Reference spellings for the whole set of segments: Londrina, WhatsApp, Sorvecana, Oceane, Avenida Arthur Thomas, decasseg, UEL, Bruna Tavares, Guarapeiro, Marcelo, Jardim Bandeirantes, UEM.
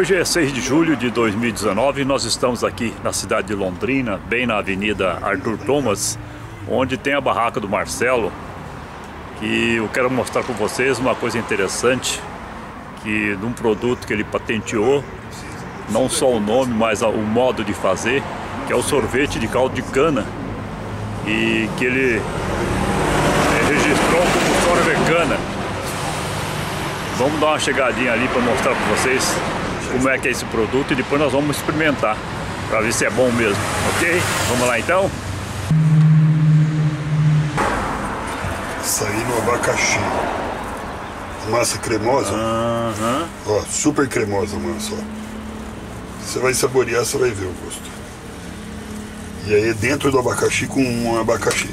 Hoje é 6 de julho de 2019 e nós estamos aqui na cidade de Londrina, bem na Avenida Arthur Thomas, onde tem a barraca do Marcelo. E eu quero mostrar para vocês uma coisa interessante, que de um produto que ele patenteou, não só o nome, mas o modo de fazer, que é o sorvete de caldo de cana, e que ele registrou como Sorvecana. Vamos dar uma chegadinha ali para mostrar para vocês como é que é esse produto e depois nós vamos experimentar para ver se é bom mesmo, ok? Vamos lá então? Açaí no abacaxi. Massa cremosa. Ó, super cremosa, mano, só. Você vai saborear, você vai ver o gosto. E aí dentro do abacaxi com um abacaxi,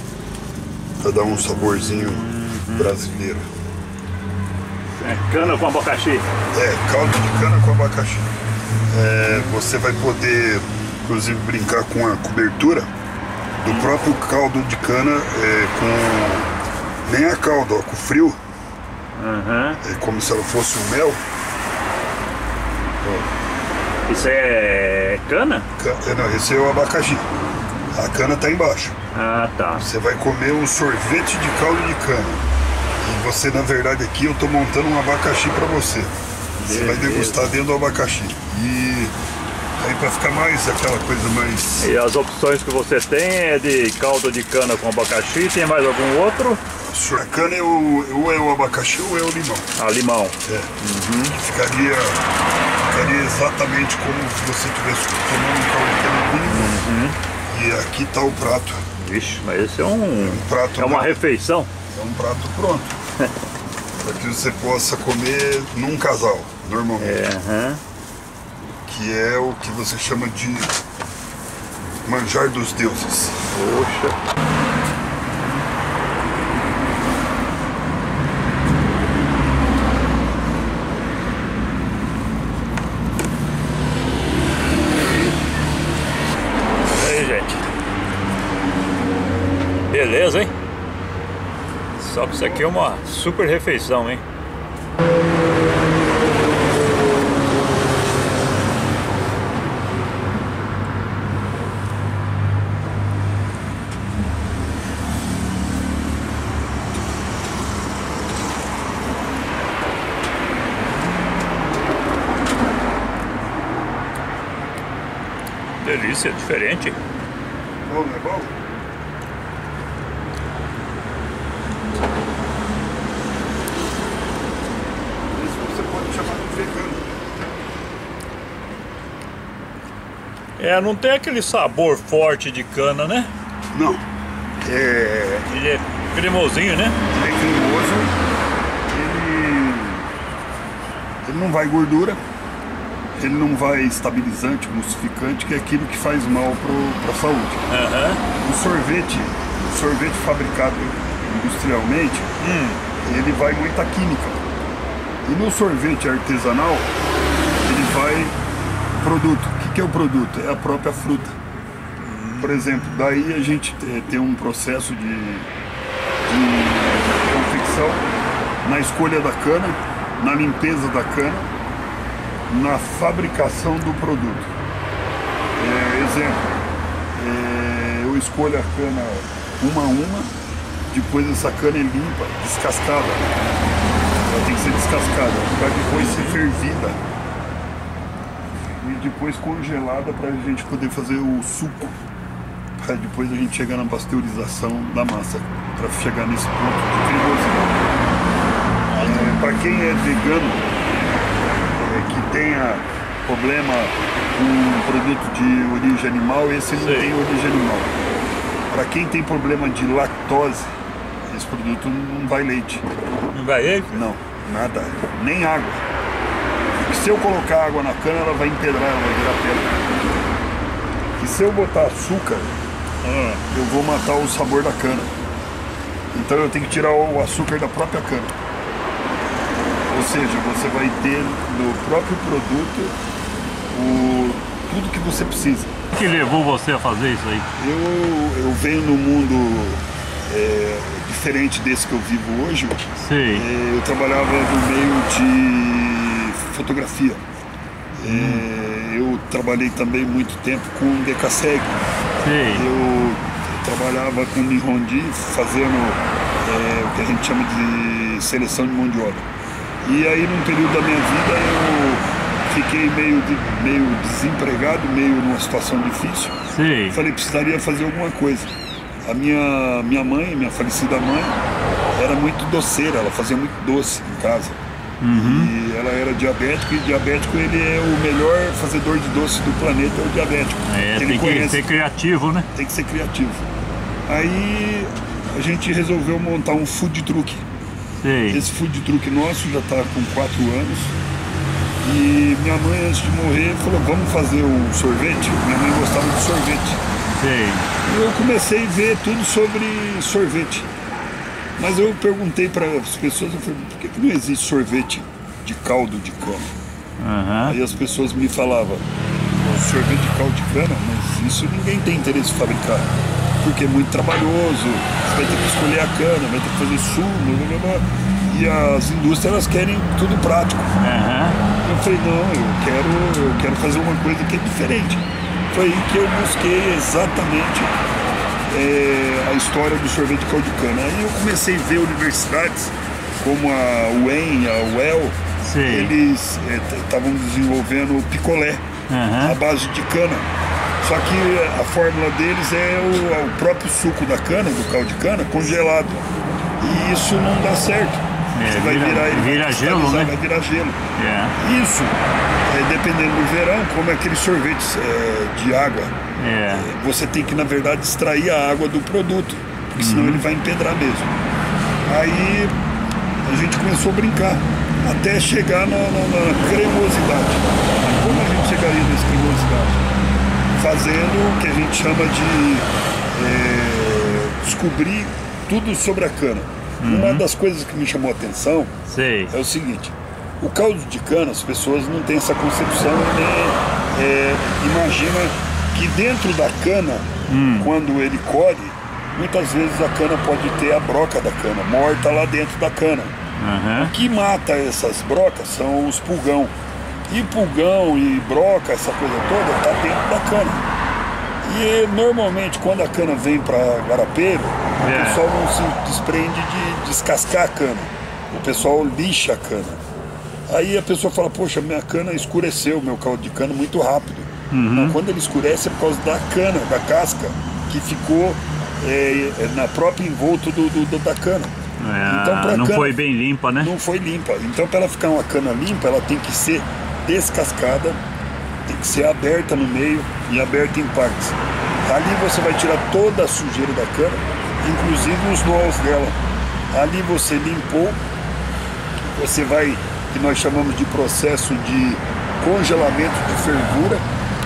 pra dar um saborzinho brasileiro. É cana com abacaxi? É, caldo de cana com abacaxi. É, você vai poder, inclusive, brincar com a cobertura do próprio caldo de cana, nem a calda, ó, com frio. É como se ela fosse um mel. Ó. Isso é cana? Não, esse é o abacaxi. A cana tá embaixo. Ah, tá. Você vai comer um sorvete de caldo de cana. E você, na verdade, aqui eu tô montando um abacaxi pra você. Beleza. Você vai degustar dentro do abacaxi. E aí pra ficar mais aquela coisa mais... E as opções que você tem é de caldo de cana com abacaxi, tem mais algum outro? A cana é ou é o abacaxi ou é o limão. Ah, limão. É. Ficaria exatamente como se você tivesse tomando um caldo de cana com limão. E aqui tá o prato. Vixe, mas esse é um prato. É uma refeição. É um prato pronto. Para que você possa comer num casal, normalmente. Que é o que você chama de manjar dos deuses. Poxa! E aí, gente? Beleza, hein? Só que isso aqui é uma super refeição, hein? Delícia, diferente. Bom, não é bom? Isso você pode chamar de vegano. É, não tem aquele sabor forte de cana, né? Não. É... Ele é cremosinho, né? Ele é cremoso. Ele não vai gordura. Ele não vai estabilizante, emulsificante, que é aquilo que faz mal para a saúde. O sorvete fabricado industrialmente, ele vai muita química. E no sorvete artesanal, ele vai produto. O que é o produto? É a própria fruta. Por exemplo, daí a gente tem um processo de confecção na escolha da cana, na limpeza da cana, na fabricação do produto. Exemplo, eu escolho a cana uma a uma, depois essa cana é limpa, descascada. Ela tem que ser descascada, para depois ser fervida e depois congelada para a gente poder fazer o suco, para depois a gente chegar na pasteurização da massa, para chegar nesse ponto de cremosidade. Para quem é vegano, que tenha problema com um produto de origem animal, esse não tem origem animal. Para quem tem problema de lactose, esse produto não vai leite. Não vai leite? Não, nada. Nem água. Porque se eu colocar água na cana, ela vai empedrar, ela vai virar pedra. E se eu botar açúcar, eu vou matar o sabor da cana. Então eu tenho que tirar o açúcar da própria cana. Ou seja, você vai ter no próprio produto tudo que você precisa. O que levou você a fazer isso aí? Eu venho num mundo diferente desse que eu vivo hoje. Eu trabalhava no meio de fotografia. Eu trabalhei também muito tempo com decasseg. Eu trabalhava com Nihondi, fazendo o que a gente chama de seleção de mão de obra. E aí, num período da minha vida, eu fiquei meio desempregado, meio numa situação difícil. Sim. Falei, precisaria fazer alguma coisa. A minha mãe, minha falecida mãe, era muito doceira, ela fazia muito doce em casa. Uhum. E ela era diabética, e diabético ele é o melhor fazedor de doce do planeta, é o diabético. Tem que ser criativo, né? Tem que ser criativo. Aí a gente resolveu montar um food truck. Sim. Esse food truck nosso já está com 4 anos. E minha mãe, antes de morrer, falou, vamos fazer um sorvete? Minha mãe gostava de sorvete. Sim. E eu comecei a ver tudo sobre sorvete. Mas eu perguntei para as pessoas, eu falei, por que não existe sorvete de caldo de cana? Uhum. Aí as pessoas me falavam, sorvete de caldo de cana? Mas isso ninguém tem interesse em fabricar, porque é muito trabalhoso, você vai ter que escolher a cana, vai ter que fazer sumo, blá, blá, blá. E as indústrias elas querem tudo prático. Uhum. Eu falei, não, eu quero fazer uma coisa que é diferente. Foi aí que eu busquei exatamente a história do sorvete de caldo de cana. Aí eu comecei a ver universidades como a UEM, a UEL, Sim. eles estavam desenvolvendo o picolé, uhum. à base de cana. Só que a fórmula deles é o próprio suco da cana, do caldo de cana, congelado. E isso não dá certo. Você vai virar ele. Vira gelo, né? Vai virar gelo. Yeah. Isso, dependendo do verão, como aqueles sorvetes de água, yeah. Você tem que, na verdade, extrair a água do produto, porque senão ele vai empedrar mesmo. Aí a gente começou a brincar, até chegar na cremosidade. Como a gente chegaria nessa cremosidade? Fazendo o que a gente chama de descobrir tudo sobre a cana. Uhum. Uma das coisas que me chamou a atenção é o seguinte, o caldo de cana, as pessoas não têm essa concepção, nem imagina que dentro da cana, quando ele colhe, muitas vezes a cana pode ter a broca da cana, morta lá dentro da cana. Uhum. O que mata essas brocas são os pulgão. E pulgão e broca, essa coisa toda, está dentro da cana. E normalmente quando a cana vem para Guarapeiro, o pessoal não se desprende de descascar a cana. O pessoal lixa a cana. Aí a pessoa fala, poxa, minha cana escureceu, meu caldo de cana, muito rápido. Uhum. Mas quando ele escurece é por causa da cana, da casca, que ficou na própria envolto da cana. Então, pra não foi bem limpa, né? Não foi limpa. Então para ela ficar uma cana limpa, ela tem que ser descascada, tem que ser aberta no meio e aberta em partes. Ali você vai tirar toda a sujeira da cana, inclusive os nós dela. Ali você limpou, você vai, que nós chamamos de processo de congelamento de fervura,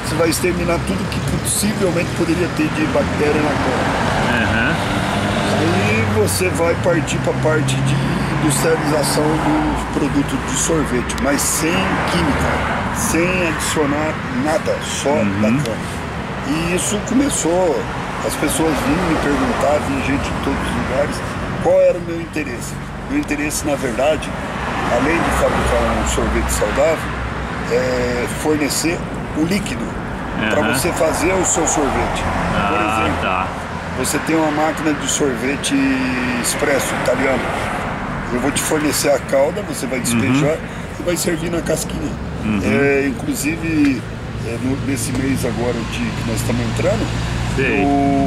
você vai exterminar tudo que possivelmente poderia ter de bactéria na cana. Uhum. E você vai partir para a parte de industrialização do produto de sorvete, mas sem química, sem adicionar nada, só da cana. E isso começou, as pessoas vinham me perguntar, vinha gente de todos os lugares, qual era o meu interesse. Meu interesse, na verdade, além de fabricar um sorvete saudável, é fornecer o líquido para você fazer o seu sorvete. Por exemplo, você tem uma máquina de sorvete expresso italiano. Eu vou te fornecer a calda, você vai despejar e vai servir na casquinha. Inclusive, nesse mês agora que nós estamos entrando,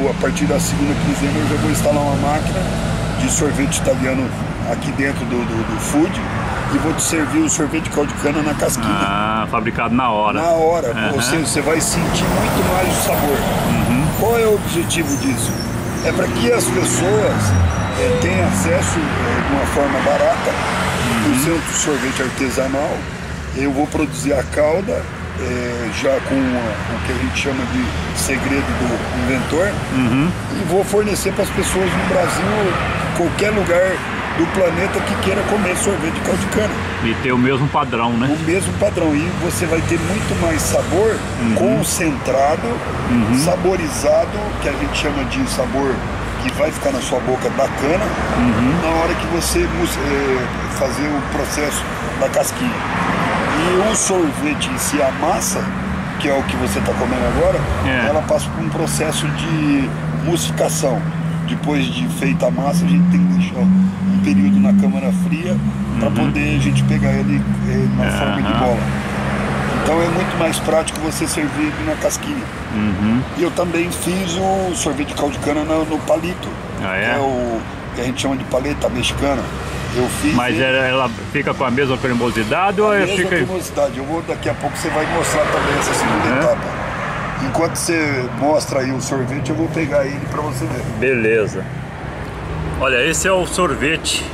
a partir da segunda quinzena eu já vou instalar uma máquina de sorvete italiano aqui dentro do food e vou te servir o sorvete de caldo de cana na casquinha. Ah, fabricado na hora. Na hora, você vai sentir muito mais o sabor. Uhum. Qual é o objetivo disso? É para que as pessoas tem acesso de uma forma barata, por ser um sorvete artesanal. Eu vou produzir a calda já com o que a gente chama de segredo do inventor e vou fornecer para as pessoas no Brasil, qualquer lugar do planeta que queira comer sorvete de caldo de cana. E ter o mesmo padrão, né? O mesmo padrão, e você vai ter muito mais sabor concentrado, saborizado, que a gente chama de sabor que vai ficar na sua boca bacana na hora que você fazer o processo da casquinha. E E o sorvete em si, a massa, que é o que você está comendo agora, ela passa por um processo de mucificação. Depois de feita a massa, a gente tem que deixar um período na câmara fria para poder a gente pegar ele na forma de bola. Então é muito mais prático você servir na casquinha. E eu também fiz o sorvete de caldo de cana no palito, que é o que a gente chama de paleta mexicana. Eu fiz. Mas ela fica com a mesma cremosidade ou mesma fica? Cremosidade. Eu vou, daqui a pouco você vai mostrar também essa segunda etapa. Enquanto você mostra aí o sorvete, eu vou pegar ele para você ver. Beleza. Olha, esse é o sorvete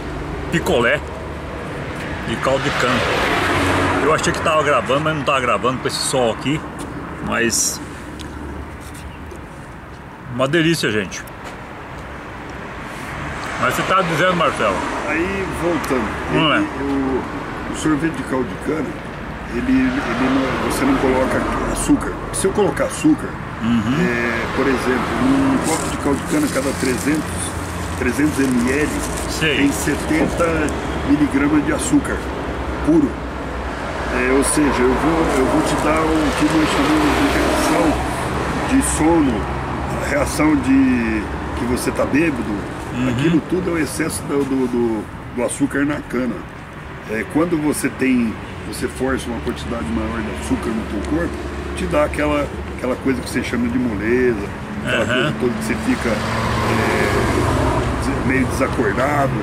picolé de caldo de cana. Eu achei que estava gravando, mas não estava gravando com esse sol aqui. Mas uma delícia, gente. Mas você estava dizendo, Marcelo? Aí, voltando, o sorvete de caldo de cana, você não coloca açúcar. Se eu colocar açúcar, por exemplo, um copo de caldo de cana cada 300 ml, sei, tem 70 miligramas de açúcar puro. Ou seja, eu vou te dar o que nós chamamos de reação de sono, reação de que você está bêbado. Aquilo tudo é o excesso do açúcar na cana. Quando você força uma quantidade maior de açúcar no teu corpo, te dá aquela coisa que você chama de moleza, aquela coisa toda que você fica meio desacordado.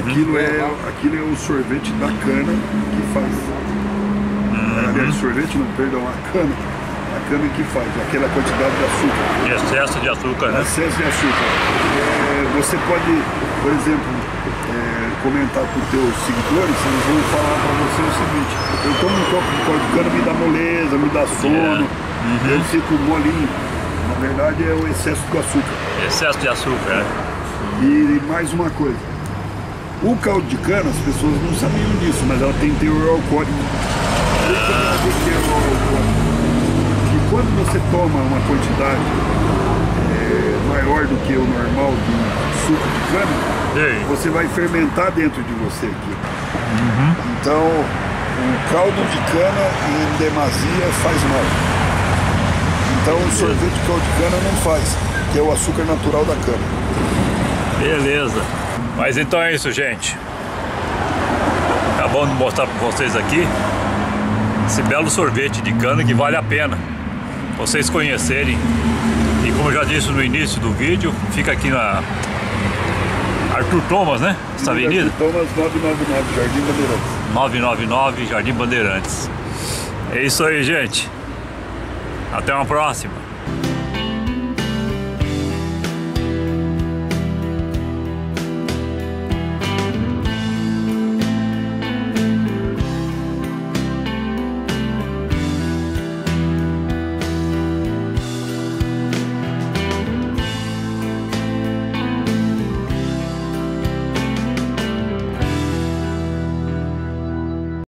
Aquilo é o sorvete da cana que faz. Aliás, sorvete não, perdão, a cana que faz aquela quantidade de açúcar. E excesso de açúcar, né? Excesso de açúcar. Você pode, por exemplo, comentar com os teus seguidores, eles vão falar para você o seguinte: eu tomo um copo de caldo de cana, me dá moleza, me dá sono, eu fico molinho. Na verdade é o excesso do açúcar. Excesso de açúcar, né? E mais uma coisa, o caldo de cana, as pessoas não sabiam disso, mas ela tem teor alcoólico. E quando você toma uma quantidade maior do que o normal de suco de cana, você vai fermentar dentro de você aqui. Então, o caldo de cana em demasia faz mal. Então, o sorvete de caldo de cana não faz, que é o açúcar natural da cana. Beleza. Mas então é isso, gente. Acabamos de mostrar para vocês aqui esse belo sorvete de cana que vale a pena vocês conhecerem. E como eu já disse no início do vídeo, fica aqui na Arthur Thomas, né? Essa avenida? Arthur Thomas 999, Jardim Bandeirantes. 999, Jardim Bandeirantes. É isso aí, gente. Até uma próxima.